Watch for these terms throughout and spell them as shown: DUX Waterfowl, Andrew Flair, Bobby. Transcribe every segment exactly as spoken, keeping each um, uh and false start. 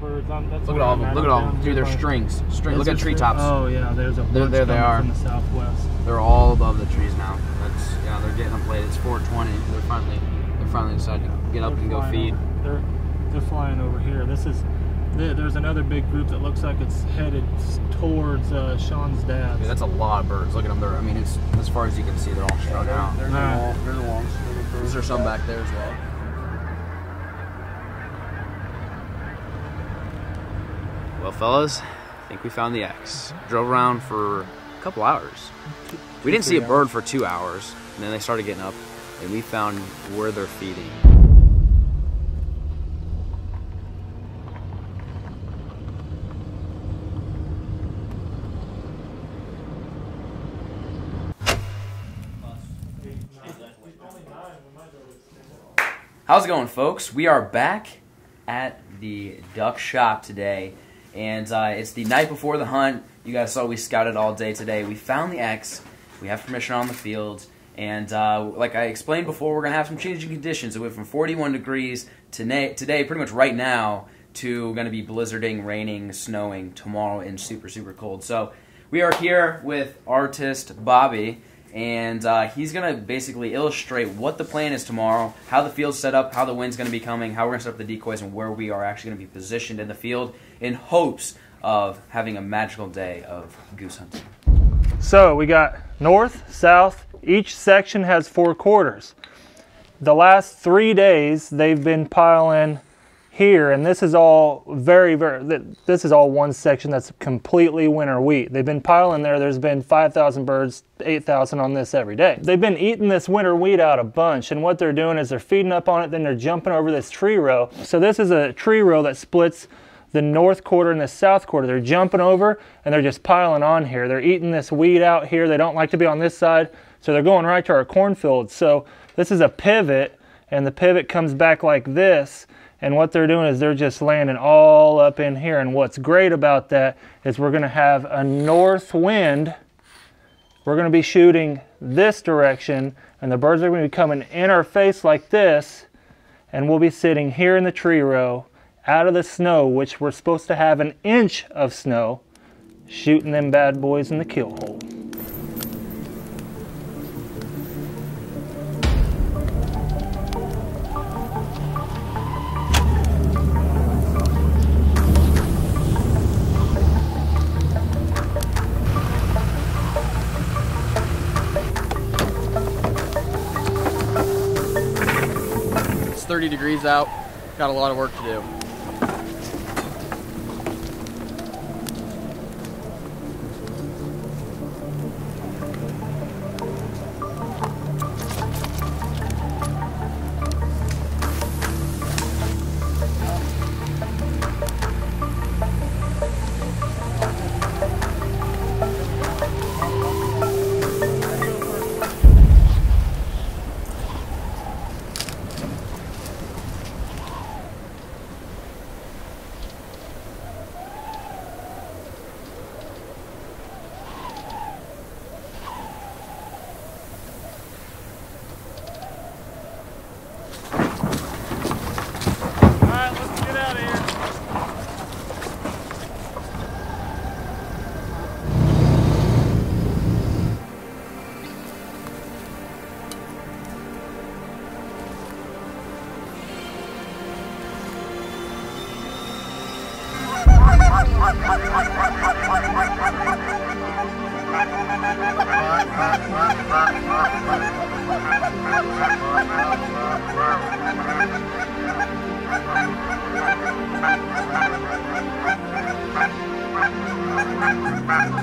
birds on. That's look at all of them. Look at all them. Dude, they're strings. String. Look at treetops. Oh yeah, there's a bunch there they are. In the southwest. They're all above the trees now. That's yeah, they're getting them played. It's four twenty. They're finally, they're finally decided to get up and go feed. They're they're flying over here. This is. There's another big group that looks like it's headed towards uh, Sean's dad's. Yeah, that's a lot of birds. Look at them there. I mean, it's as far as you can see, they're all strung yeah, out. They're, they're, nah. the they're the longs. There's the some back there as well. Well, fellas, I think we found the X. Drove around for a couple hours. We didn't see a bird for two hours, and then they started getting up, and we found where they're feeding. How's it going, folks? We are back at the duck shop today, and uh, it's the night before the hunt. You guys saw we scouted all day today. We found the X. We have permission on the field, and uh, like I explained before, we're going to have some changing conditions. It went from forty-one degrees today, today pretty much right now, to going to be blizzarding, raining, snowing tomorrow, and super, super cold. So we are here with artist Bobby. And uh, he's going to basically illustrate what the plan is tomorrow, how the field's set up, how the wind's going to be coming, how we're going to set up the decoys, and where we are actually going to be positioned in the field in hopes of having a magical day of goose hunting. So we got north, south. Each section has four quarters. The last three days, they've been piling here, and this is all very, very, this is all one section that's completely winter wheat. They've been piling there. There's been five thousand birds, eight thousand on this every day. They've been eating this winter wheat out a bunch, and what they're doing is they're feeding up on it, then they're jumping over this tree row. So this is a tree row that splits the north quarter and the south quarter. They're jumping over, and they're just piling on here. They're eating this wheat out here. They don't like to be on this side, so they're going right to our cornfield. So this is a pivot, and the pivot comes back like this. And what they're doing is they're just landing all up in here. And what's great about that is we're going to have a north wind. We're going to be shooting this direction, and the birds are going to be coming in our face like this. And we'll be sitting here in the tree row out of the snow, which we're supposed to have an inch of snow, shooting them bad boys in the kill hole. thirty degrees out, got a lot of work to do. Bye.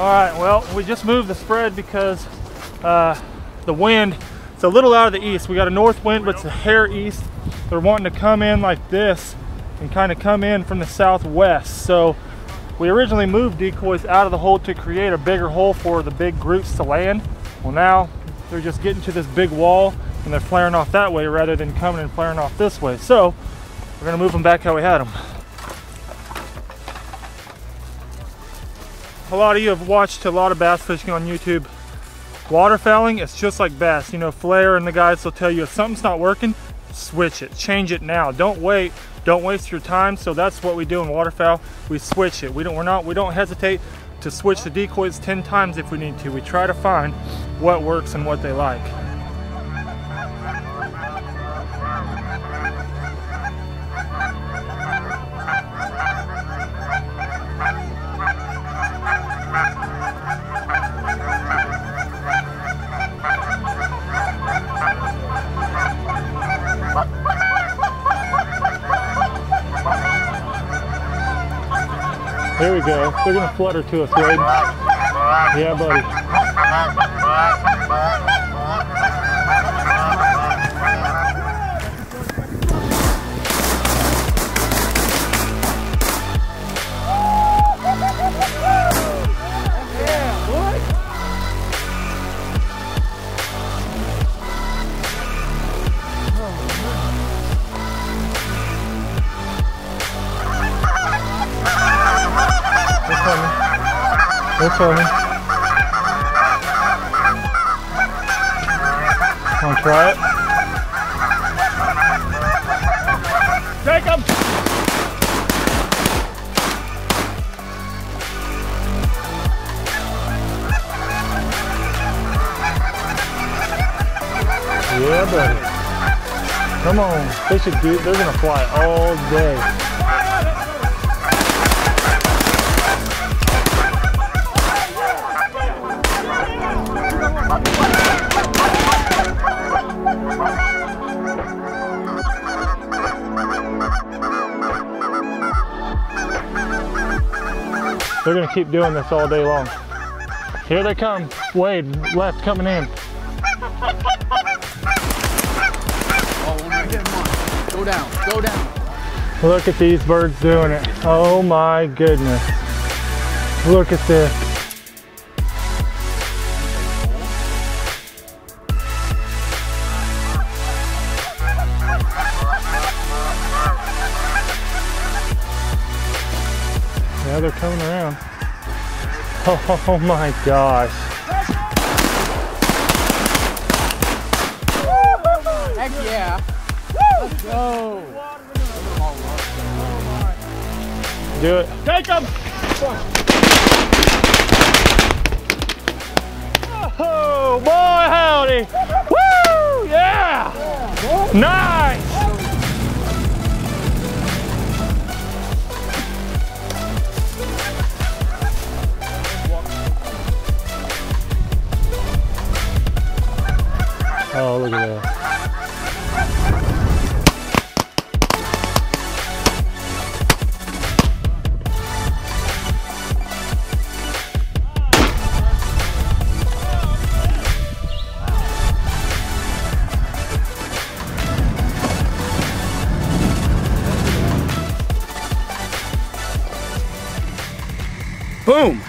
All right, well, we just moved the spread because uh, the wind, it's a little out of the east. We got a north wind, but it's a hair east. They're wanting to come in like this and kind of come in from the southwest. So we originally moved decoys out of the hole to create a bigger hole for the big groups to land. Well, now they're just getting to this big wall and they're flaring off that way rather than coming and flaring off this way. So we're gonna move them back how we had them. A lot of you have watched a lot of bass fishing on YouTube. Waterfowling, it's just like bass. You know, Flair and the guys will tell you if something's not working, switch it, change it now. Don't wait, don't waste your time. So that's what we do in waterfowl. We switch it. We don't, we're not, we don't hesitate to switch the decoys ten times if we need to. We try to find what works and what they like. Here we go. They're gonna flutter to us, Wade. Yeah, buddy. They're coming. Wanna try it? Take them! Yeah, buddy. Come on. They should do, they're gonna fly all day. They're gonna keep doing this all day long. Here they come. Wade, left, coming in. Oh, we're not getting one. Go down, go down. Look at these birds doing it. Oh my goodness. Look at this. Yeah, they're coming around. Oh my gosh. Heck yeah. Let's go. Do it. Take them. Oh boy, howdy. Woo, yeah. Nice. Oh, look at that. Boom!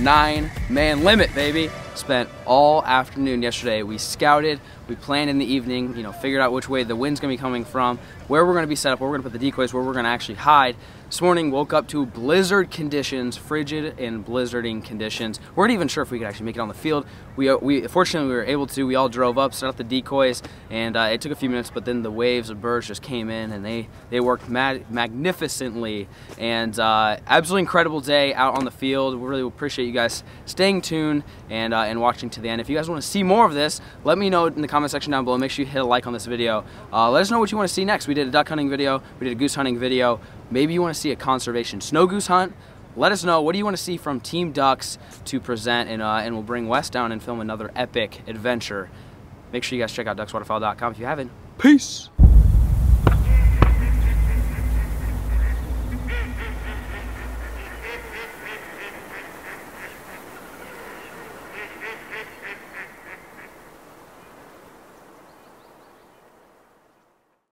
Nine man limit, baby. Spent all afternoon yesterday. We scouted, we planned in the evening, you know, figured out which way the wind's gonna be coming from, where we're gonna be set up, where we're gonna put the decoys, where we're gonna actually hide. This morning, woke up to blizzard conditions, frigid and blizzarding conditions. We weren't even sure if we could actually make it on the field. We, we fortunately, we were able to. We all drove up, set up the decoys, and uh, it took a few minutes, but then the waves of birds just came in, and they, they worked mag magnificently, and uh, absolutely incredible day out on the field. We really appreciate you guys staying tuned and, uh, and watching to the end. If you guys want to see more of this, let me know in the comment section down below. Make sure you hit a like on this video. Uh, let us know what you want to see next. We did a duck hunting video, we did a goose hunting video. Maybe you want to see a conservation snow goose hunt. Let us know, what do you want to see from Team Ducks to present, and, uh, and we'll bring Wes down and film another epic adventure. Make sure you guys check out ducks waterfowl dot com if you haven't. Peace!